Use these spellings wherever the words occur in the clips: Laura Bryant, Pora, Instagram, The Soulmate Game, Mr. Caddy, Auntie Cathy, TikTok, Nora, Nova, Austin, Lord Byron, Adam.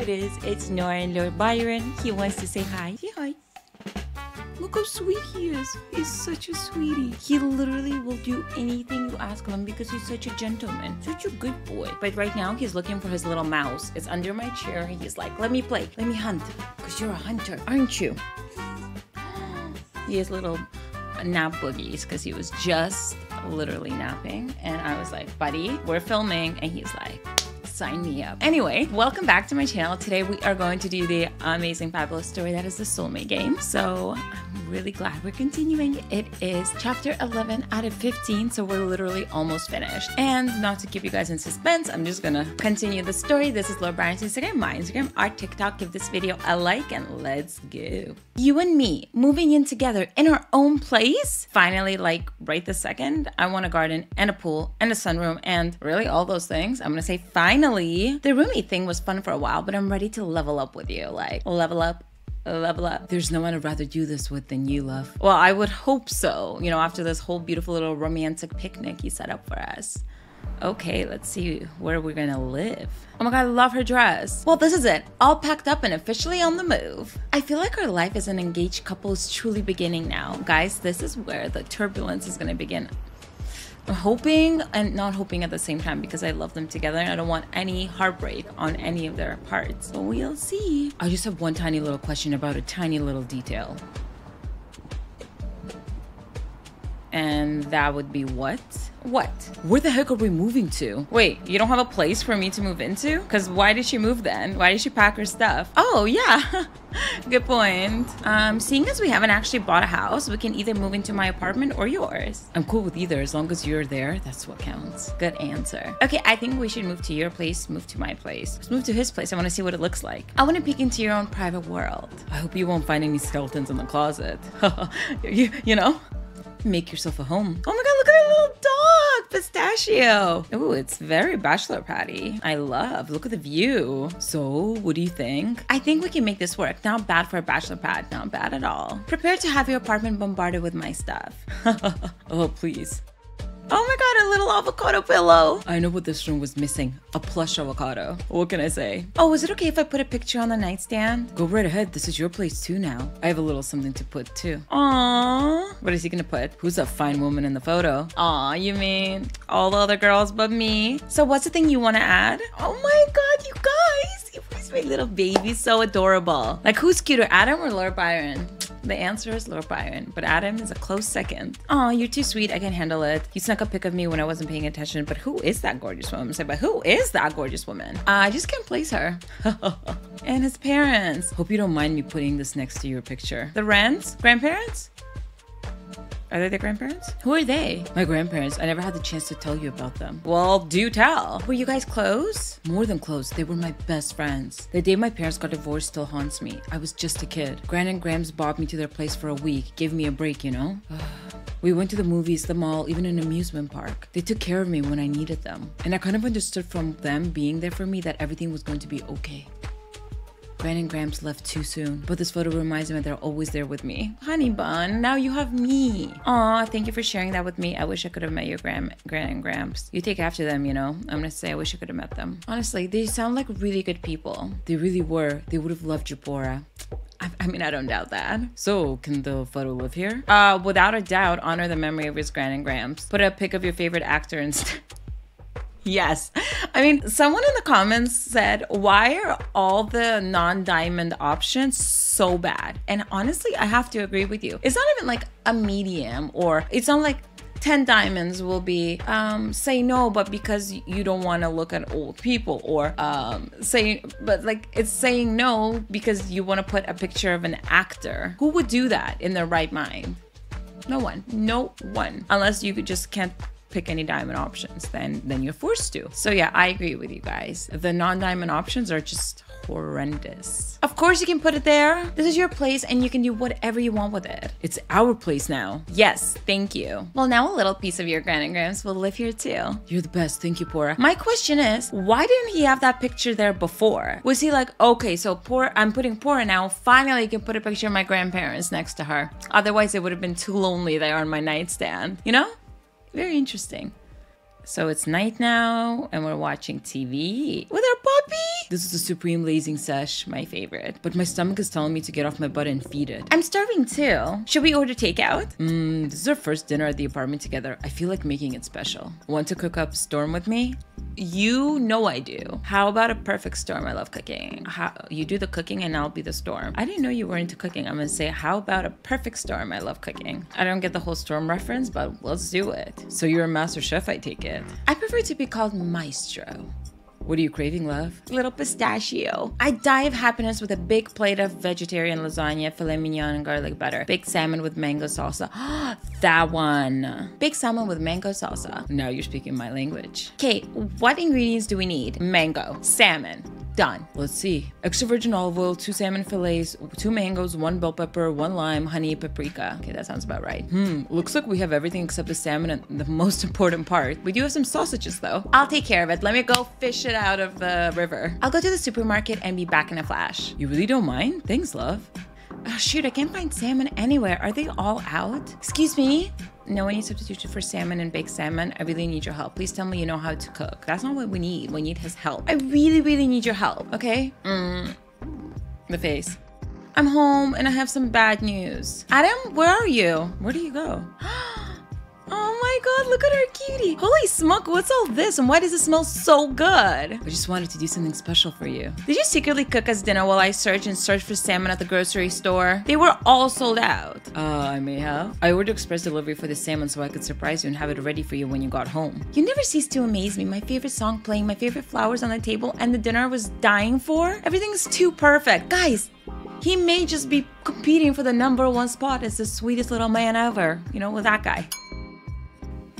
it is. It's Nora and Lord Byron. He wants to say hi. Say hi. Look how sweet he is. He's such a sweetie. He literally will do anything you ask him because he's such a gentleman. Such a good boy. But right now, he's looking for his little mouse. It's under my chair. He's like, let me play. Let me hunt. Because you're a hunter, aren't you? He has little nap boogies because he was just literally napping. And I was like, buddy, we're filming. And he's like... sign me up. Anyway, welcome back to my channel. Today we are going to do the amazing, fabulous story that is the Soulmate Game. So I'm really glad we're continuing. It is chapter 11 out of 15, so we're literally almost finished. And not to keep you guys in suspense, I'm just gonna continue the story. This is Laura Bryant's Instagram, my Instagram, our TikTok. Give this video a like and let's go. You and me moving in together in our own place. Finally, like right this second, I want a garden and a pool and a sunroom and really all those things. I'm gonna say finally. The roommate thing was fun for a while, but I'm ready to level up with you. Like, level up. Level up. There's no one I'd rather do this with than you, love. Well, I would hope so. You know, after this whole beautiful little romantic picnic you set up for us. Okay, let's see where we're gonna live. Oh my god, I love her dress. Well, this is it. All packed up and officially on the move. I feel like our life as an engaged couple is truly beginning now. Guys, this is where the turbulence is gonna begin. I'm hoping and not hoping at the same time because I love them together and I don't want any heartbreak on any of their parts. But we'll see. I just have one tiny little question about a tiny little detail. And that would be what? What? Where the heck are we moving to? Wait, you don't have a place for me to move into? Because why did she move then? Why did she pack her stuff? Oh, yeah. Good point. Seeing as we haven't actually bought a house, we can either move into my apartment or yours. I'm cool with either. As long as you're there, that's what counts. Good answer. Okay, I think we should move to your place, move to my place. Let's move to his place. I want to see what it looks like. I want to peek into your own private world. I hope you won't find any skeletons in the closet. You know? Make yourself a home. Oh my god, look at that little dog, Pistachio. Oh, it's very bachelor patty. I love. Look at the view. So, what do you think? I think we can make this work. Not bad for a bachelor pad. Not bad at all. Prepare to have your apartment bombarded with my stuff. Oh, please. Oh my god, a little avocado pillow. I know what this room was missing. A plush avocado. What can I say? Oh, is it okay if I put a picture on the nightstand? Go right ahead. This is your place too now. I have a little something to put too. Aww. What is he gonna put? Who's a fine woman in the photo? Aw, you mean all the other girls but me? So what's the thing you want to add? Oh my god, you guys. He's my little baby. So adorable. Like, who's cuter, Adam or Lord Byron? The answer is Lord Byron, but Adam is a close second. Aw, you're too sweet. I can handle it. You snuck a pic of me when I wasn't paying attention, but who is that gorgeous woman? I said, but who is that gorgeous woman? I just can't place her. And his parents. Hope you don't mind me putting this next to your picture. The Wrens? Grandparents? Are they the grandparents? Who are they? My grandparents. I never had the chance to tell you about them. Well, do tell. Were you guys close? More than close. They were my best friends. The day my parents got divorced still haunts me. I was just a kid. Gran and Grams brought me to their place for a week. Gave me a break, you know? We went to the movies, the mall, even an amusement park. They took care of me when I needed them. And I kind of understood from them being there for me that everything was going to be okay. Gran and Grams left too soon, but this photo reminds me that they're always there with me. Honey bun, now you have me. Aw, thank you for sharing that with me. I wish I could have met your Gran and Grams. You take after them, you know? I'm gonna say I wish I could have met them. Honestly, they sound like really good people. They really were. They would have loved Japora. I mean, I don't doubt that. So, can the photo live here? Without a doubt, honor the memory of his Gran and Grams. Put a pic of your favorite actor instead. Yes. I mean, someone in the comments said, why are all the non-diamond options so bad? And honestly, I have to agree with you. It's not even like a medium, or it's not like 10 diamonds will be say no, but because you don't want to look at old people, or say, but like it's saying no because you want to put a picture of an actor. Who would do that in their right mind? No one. No one. Unless you just can't pick any diamond options, then you're forced to. So yeah, I agree with you guys. The non-diamond options are just horrendous. Of course you can put it there. This is your place and you can do whatever you want with it. It's our place now. Yes, thank you. Well, now a little piece of your Gran and Grams will live here too. You're the best. Thank you, Pora. My question is, why didn't he have that picture there before? Was he like, okay, so Pora, I'm putting Pora now. Finally, you can put a picture of my grandparents next to her. Otherwise, it would have been too lonely there on my nightstand, you know? Very interesting. So it's night now and we're watching TV with our puppy. This is the Supreme Lazing Sesh, my favorite. But my stomach is telling me to get off my butt and feed it. I'm starving too. Should we order takeout? This is our first dinner at the apartment together. I feel like making it special. Want to cook up storm with me? You know I do. How about a perfect storm? I love cooking. You do the cooking and I'll be the storm. I didn't know you were into cooking. I'm gonna say, how about a perfect storm? I love cooking. I don't get the whole storm reference, but let's do it. So you're a master chef, I take it. I prefer to be called maestro. What are you craving, love? Little pistachio. I die of happiness with a big plate of vegetarian lasagna, filet mignon and garlic butter, baked salmon with mango salsa. That one. Baked salmon with mango salsa. Now you're speaking my language. Okay, what ingredients do we need? Mango, salmon. Done. Let's see. Extra virgin olive oil, 2 salmon fillets, 2 mangoes, 1 bell pepper, 1 lime, honey, paprika. Okay, that sounds about right. Looks like we have everything except the salmon and the most important part. We do have some sausages though. I'll take care of it. Let me go fish it out of the river. I'll go to the supermarket and be back in a flash. You really don't mind? Thanks, love. Oh, shoot, I can't find salmon anywhere. Are they all out? Excuse me? No, I need substitution for salmon and baked salmon. I really need your help. Please tell me you know how to cook. That's not what we need. We need his help. I really, really need your help, okay? The face. I'm home and I have some bad news. Adam, where are you? Where do you go? Oh my god, look at our cutie. Holy smoke, what's all this and why does it smell so good? I just wanted to do something special for you. Did you secretly cook us dinner while I searched for salmon at the grocery store? They were all sold out. I may have. I ordered express delivery for the salmon so I could surprise you and have it ready for you when you got home. You never cease to amaze me. My favorite song playing, my favorite flowers on the table, and the dinner I was dying for? Everything's too perfect. Guys, he may just be competing for the #1 spot as the sweetest little man ever. You know, with that guy.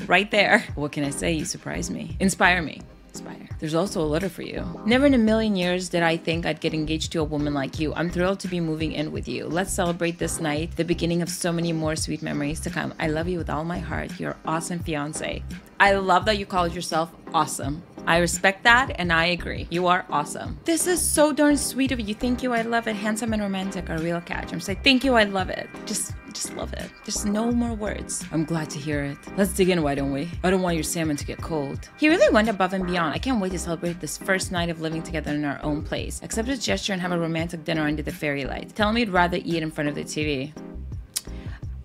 Right there. What can I say? You surprised me. Inspire me. Inspire. There's also a letter for you. Never in a million years did I think I'd get engaged to a woman like you. I'm thrilled to be moving in with you. Let's celebrate this night, the beginning of so many more sweet memories to come. I love you with all my heart. Your awesome fiance. I love that you called yourself awesome. I respect that and I agree. You are awesome. This is so darn sweet of you. Thank you. I love it. Handsome and romantic are real catch. I'm saying thank you. I love it. Just love it. There's no more words. I'm glad to hear it. Let's dig in, why don't we? I don't want your salmon to get cold. He really went above and beyond. I can't wait to celebrate this first night of living together in our own place. Accept his gesture and have a romantic dinner under the fairy lights. Tell me you'd rather eat in front of the TV.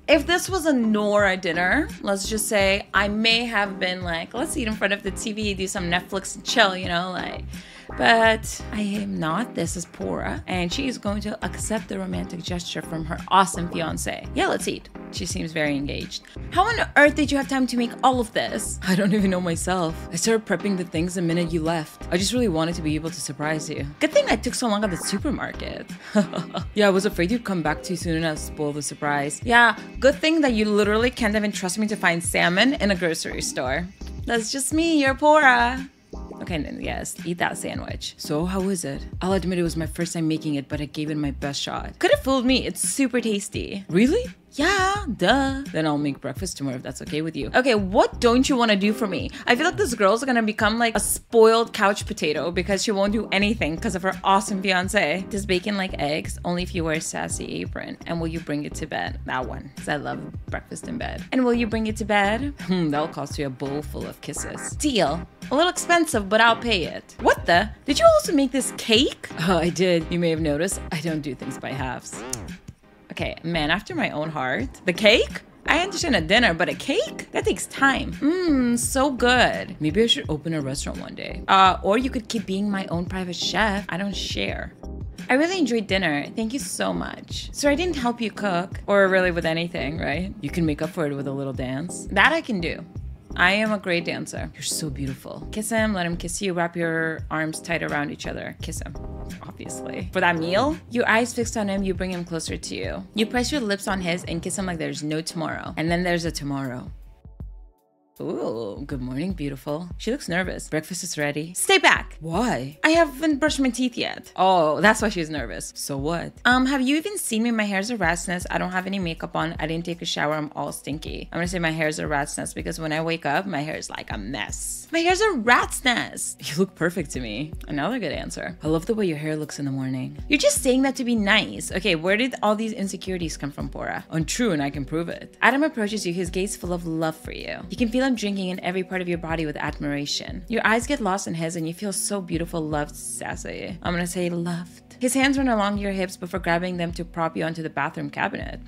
If this was a Nora dinner, let's just say I may have been like, let's eat in front of the TV, do some Netflix and chill, you know, like. But I am not. This is Nora, and she is going to accept the romantic gesture from her awesome fiance. Yeah, let's eat. She seems very engaged. How on earth did you have time to make all of this? I don't even know myself. I started prepping the things the minute you left. I just really wanted to be able to surprise you. Good thing I took so long at the supermarket. Yeah, I was afraid you'd come back too soon and I'd spoil the surprise. Yeah, good thing that you literally can't even trust me to find salmon in a grocery store. That's just me, your Nora. Okay, yes, eat that sandwich. So, how was it? I'll admit it was my first time making it, but I gave it my best shot. Could have fooled me. It's super tasty. Really? Yeah, duh. Then I'll make breakfast tomorrow if that's okay with you. Okay, what don't you want to do for me? I feel like this girl's gonna become like a spoiled couch potato because she won't do anything because of her awesome fiance. Does bacon like eggs? Only if you wear a sassy apron. And will you bring it to bed? That one, because I love breakfast in bed. And will you bring it to bed? That'll cost you a bowl full of kisses. Deal. A little expensive, but I'll pay it. What the? Did you also make this cake? Oh, I did. You may have noticed I don't do things by halves. Okay, man, after my own heart. The cake? I understand a dinner, but a cake? That takes time. So good. Maybe I should open a restaurant one day. Or you could keep being my own private chef. I don't share. I really enjoyed dinner. Thank you so much. So I didn't help you cook or really with anything, right? You can make up for it with a little dance. That I can do. I am a great dancer. You're so beautiful. Kiss him, let him kiss you, wrap your arms tight around each other. Kiss him, obviously. For that meal, your eyes fixed on him, you bring him closer to you. You press your lips on his and kiss him like there's no tomorrow. And then there's a tomorrow. Ooh, good morning, beautiful. She looks nervous. Breakfast is ready. Stay back. Why? I haven't brushed my teeth yet. Oh, that's why she's nervous. So what? Have you even seen me? My hair's a rat's nest. I don't have any makeup on. I didn't take a shower. I'm all stinky. I'm gonna say my hair's a rat's nest because when I wake up, my hair's like a mess. My hair's a rat's nest. You look perfect to me. Another good answer. I love the way your hair looks in the morning. You're just saying that to be nice. Okay, where did all these insecurities come from, Nora? Untrue, and I can prove it. Adam approaches you, his gaze full of love for you. You can feel on drinking in every part of your body with admiration. Your eyes get lost in his and you feel so beautiful, loved, sassy. I'm gonna say loved. His hands run along your hips before grabbing them to prop you onto the bathroom cabinet.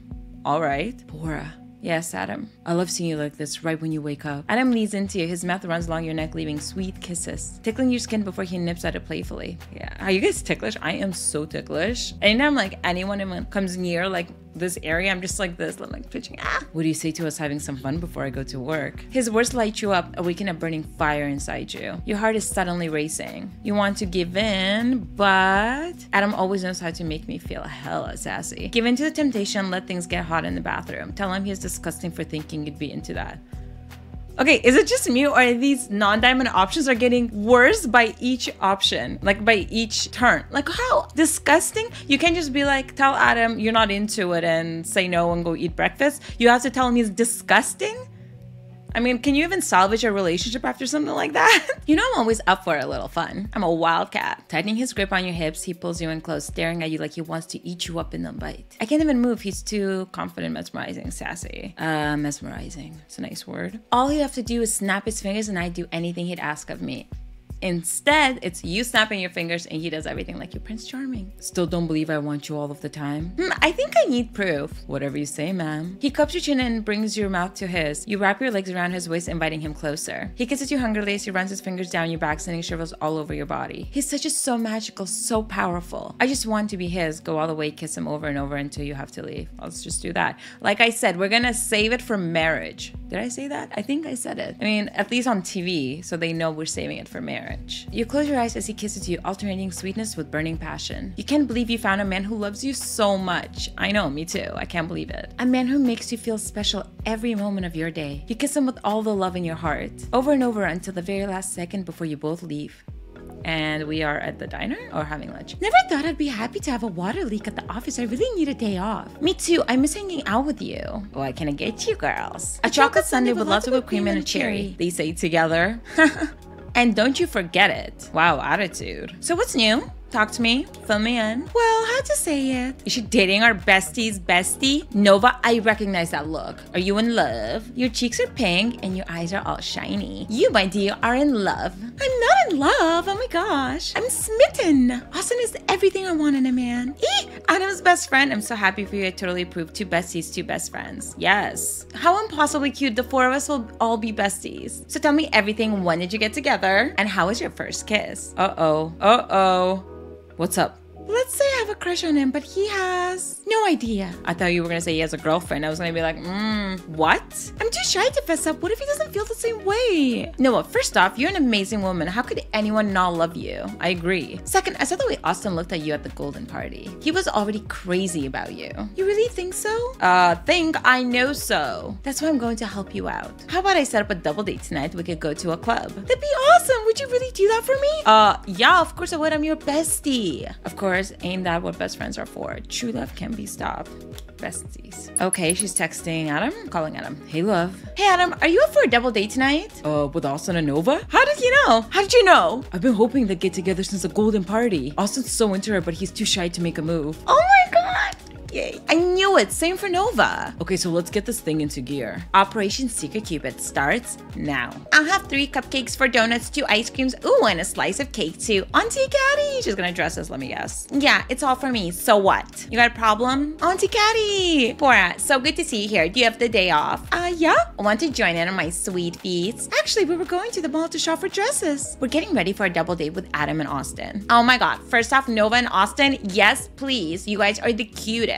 All right. Bora. Yes, Adam. I love seeing you like this right when you wake up. Adam leans into you. His mouth runs along your neck, leaving sweet kisses, tickling your skin before he nips at it playfully. Yeah. Are you guys ticklish? I am so ticklish. Anytime like anyone comes near like this area, I'm just like this. I'm like twitching. Ah! What do you say to us having some fun before I go to work? His words light you up, awaken a burning fire inside you. Your heart is suddenly racing. You want to give in, but Adam always knows how to make me feel hella sassy. Give in to the temptation, let things get hot in the bathroom. Tell him he's disgusting for thinking you'd be into that. Okay, is it just me or these non-diamond options are getting worse by each option, like by each turn? Like how disgusting? You can't just be like, tell Adam you're not into it and say no and go eat breakfast. You have to tell him he's disgusting? I mean, can you even salvage a relationship after something like that? You know I'm always up for a little fun. I'm a wildcat. Tightening his grip on your hips, he pulls you in close, staring at you like he wants to eat you up in a bite. I can't even move. He's too confident, mesmerizing, sassy. Mesmerizing. It's a nice word. All he'd have to do is snap his fingers and I'd do anything he'd ask of me. Instead, it's you snapping your fingers and he does everything like your Prince Charming. Still don't believe I want you all of the time? I think I need proof. Whatever you say, ma'am. He cups your chin and brings your mouth to his. You wrap your legs around his waist, inviting him closer. He kisses you hungrily as he runs his fingers down your back, sending shivers all over your body. He's such a so magical, so powerful. I just want to be his. Go all the way, kiss him over and over until you have to leave. Let's just do that. Like I said, we're gonna save it for marriage. Did I say that? I think I said it. I mean, at least on TV, so they know we're saving it for marriage. You close your eyes as he kisses you, alternating sweetness with burning passion. You can't believe you found a man who loves you so much. I know, me too. I can't believe it. A man who makes you feel special every moment of your day. You kiss him with all the love in your heart, over and over until the very last second before you both leave. And we are at the diner or having lunch. Never thought I'd be happy to have a water leak at the office. I really need a day off. Me too. I miss hanging out with you. Oh, I can get you girls. A chocolate sundae with lots of whipped cream and a cherry. They say together. And don't you forget it. Wow, attitude. So what's new? Talk to me. Fill me in. Well, how to say it? Is she dating our bestie's bestie? Nova, I recognize that look. Are you in love? Your cheeks are pink and your eyes are all shiny. You, my dear, are in love. I'm not in love. Oh my gosh. I'm smitten. Austin is everything I want in a man. Eek! Adam's best friend. I'm so happy for you. I totally approve. Two besties, two best friends. Yes. How impossibly cute. The four of us will all be besties. So tell me everything. When did you get together? And how was your first kiss? Uh-oh. Uh-oh. What's up? Let's say I have a crush on him, but he has no idea. I thought you were gonna say he has a girlfriend. I was gonna be like, what? I'm too shy to fess up. What if he doesn't feel the same way? Noah, first off, you're an amazing woman. How could anyone not love you? I agree. Second, I saw the way Austin looked at you at the golden party. He was already crazy about you. You really think so? Think I know so. That's why I'm going to help you out. How about I set up a double date tonight? We could go to a club. That'd be awesome. Would you really do that for me? Yeah, of course I would. I'm your bestie. Of course. Ain't that what best friends are for? True love can be stopped. Besties. Okay, she's texting Adam, calling Adam. Hey, love. Hey, Adam, are you up for a double date tonight? With Austin and Nova? How did you know? How did you know? I've been hoping they get together since the golden party. Austin's so into her, but he's too shy to make a move. Oh my god! Yay. I knew it. Same for Nova. Okay, so let's get this thing into gear. Operation Secret Cupid starts now. I'll have 3 cupcakes, 4 donuts, 2 ice creams, ooh, and a slice of cake too. Auntie Cathy. She's gonna dress us, let me guess. Yeah, it's all for me. So what? You got a problem? Auntie Cathy. Bora, so good to see you here. Do you have the day off? Yeah. I want to join in on my sweet feast. Actually, we were going to the mall to shop for dresses. We're getting ready for a double date with Adam and Austin. Oh my god. First off, Nova and Austin, yes, please. You guys are the cutest.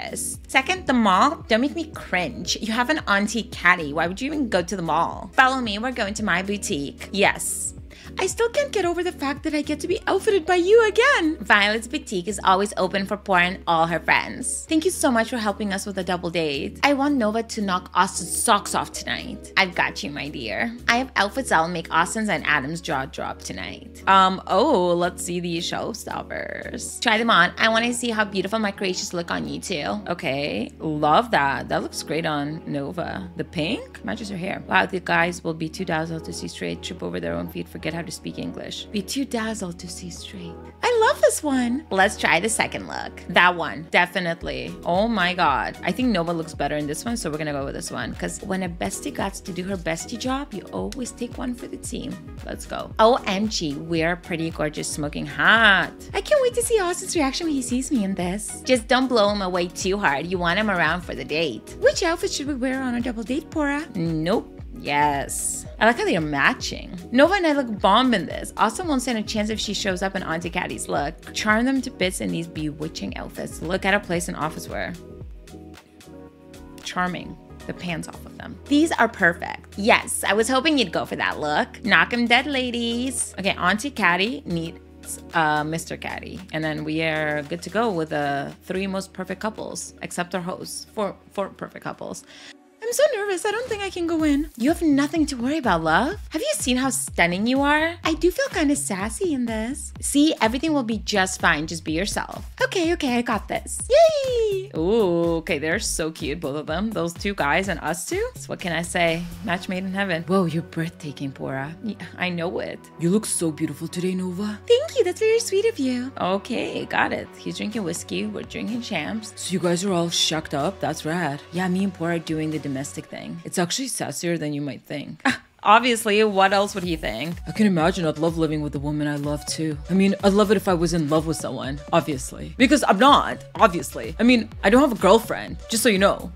Second, the mall. Don't make me cringe. You have an Auntie Cathy. Why would you even go to the mall? Follow me. We're going to my boutique. Yes. I still can't get over the fact that I get to be outfitted by you again. Violet's boutique is always open for Bora and all her friends. Thank you so much for helping us with a double date. I want Nova to knock Austin's socks off tonight. I've got you, my dear. I have outfits that'll make Austin's and Adam's jaw drop tonight. Oh, let's see these showstoppers. Try them on. I want to see how beautiful my creations look on you too. Okay, love that. That looks great on Nova. The pink matches her hair. Wow, the guys will be too dazzled to see straight, trip over their own feet, forget how to speak English. Be too dazzled to see straight. I love this one. Let's try the second look. That one, definitely. Oh my God. I think Nova looks better in this one, so we're gonna go with this one. Because when a bestie gets to do her bestie job, you always take one for the team. Let's go. OMG, we're pretty gorgeous smoking hot. I can't wait to see Austin's reaction when he sees me in this. Just don't blow him away too hard. You want him around for the date. Which outfit should we wear on a double date, Pora? Nope. Yes. I like how they are matching. Nova and I look bomb in this. Austin won't stand a chance if she shows up in Auntie Cathy's look. Charm them to bits in these bewitching outfits. Look at a place in office wear. Charming. The pants off of them. These are perfect. Yes, I was hoping you'd go for that look. Knock 'em dead, ladies. Okay, Auntie Cathy need Mr. Caddy, and then we are good to go with the three most perfect couples, except our hosts. Four perfect couples. I'm so nervous, I don't think I can go in. You have nothing to worry about, love. Have you seen how stunning you are? I do feel kind of sassy in this. See, everything will be just fine, just be yourself. Okay, okay, I got this. Yay! Ooh, okay, they're so cute, both of them. Those two guys and us two. So what can I say? Match made in heaven. Whoa, you're breathtaking, Pora. Yeah, I know it. You look so beautiful today, Nova. Thank you, that's very sweet of you. Okay, got it. He's drinking whiskey, we're drinking champs. So you guys are all shucked up, that's rad. Yeah, me and Pora are doing the domestic thing. It's actually sassier than you might think. Obviously, what else would he think? I can imagine I'd love living with a woman I love too. I mean, I'd love it if I was in love with someone, obviously. Because I'm not, obviously. I mean, I don't have a girlfriend, just so you know.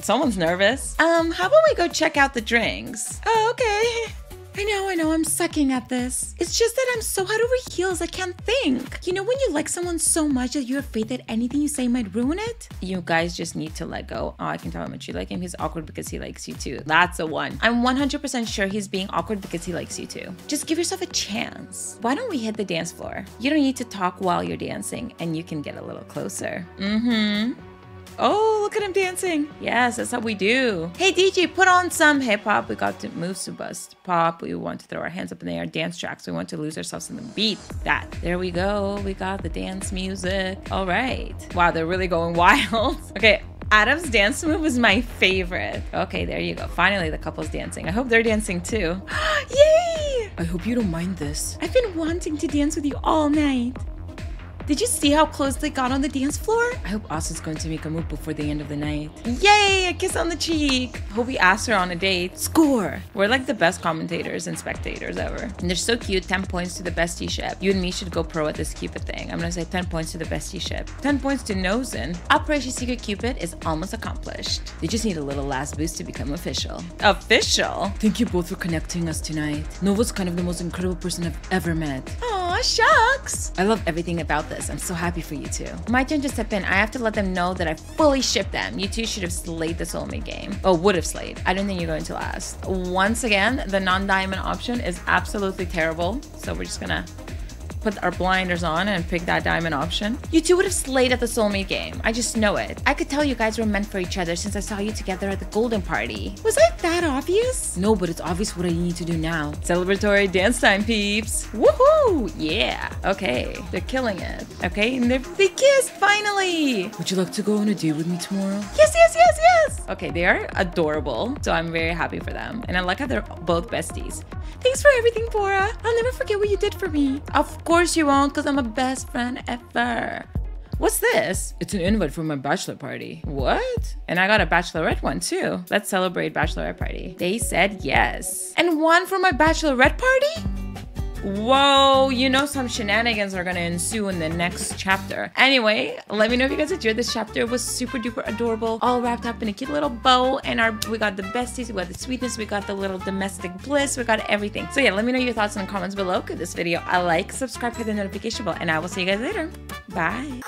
Someone's nervous. How about we go check out the drinks? Oh, okay. I know, I'm sucking at this. It's just that I'm so head over heels, I can't think. You know when you like someone so much that you have faith that anything you say might ruin it? You guys just need to let go. Oh, I can tell how much you like him. He's awkward because he likes you too. That's the one. I'm 100% sure he's being awkward because he likes you too. Just give yourself a chance. Why don't we hit the dance floor? You don't need to talk while you're dancing, and you can get a little closer. Mm-hmm. Oh, look at him dancing. Yes, that's how we do. Hey, DJ, put on some hip-hop. We got to move to bust pop. We want to throw our hands up in the air. Dance tracks. We want to lose ourselves in the beat. That. There we go. We got the dance music. All right. Wow, they're really going wild. Okay, Adam's dance move was my favorite. Okay, there you go. Finally, the couple's dancing. I hope they're dancing too. Yay! I hope you don't mind this. I've been wanting to dance with you all night. Did you see how close they got on the dance floor? I hope Austin's going to make a move before the end of the night. Yay, a kiss on the cheek. Hope we asked her on a date. Score. We're like the best commentators and spectators ever. And they're so cute. 10 points to the bestieship. You and me should go pro at this Cupid thing. I'm gonna say 10 points to the bestieship. 10 points to Nosen. Operation Secret Cupid is almost accomplished. They just need a little last boost to become official. Official? Thank you both for connecting us tonight. Nova's kind of the most incredible person I've ever met. Aw, shucks. I love everything about this. I'm so happy for you two. My turn to step in. I have to let them know that I fully shipped them. You two should have slayed the soulmate game. Oh, would have slayed. I don't think you're going to last. Once again, the non-diamond option is absolutely terrible. So we're just gonna put our blinders on and pick that diamond option. You two would have slayed at the soulmate game. I just know it. I could tell you guys were meant for each other since I saw you together at the golden party. Was I that obvious? No, but it's obvious what I need to do now. Celebratory dance time, peeps. Woohoo! Yeah. Okay. They're killing it. Okay, and they kissed finally. Would you like to go on a date with me tomorrow? Yes, yes, yes, yes. Okay, they are adorable. So I'm very happy for them. And I like how they're both besties. Thanks for everything, Pora. I'll never forget what you did for me. Of course you won't, because I'm a best friend ever. What's this? It's an invite for my bachelor party. What? And I got a bachelorette one too. Let's celebrate bachelorette party. They said yes. And one for my bachelorette party? Whoa, you know some shenanigans are gonna ensue in the next chapter. Anyway, let me know if you guys enjoyed this chapter. It was super duper adorable, all wrapped up in a cute little bow, and we got the besties, we got the sweetness, we got the little domestic bliss, we got everything. So yeah, let me know your thoughts in the comments below. Give this video a like, subscribe, hit the notification bell, and I will see you guys later. Bye.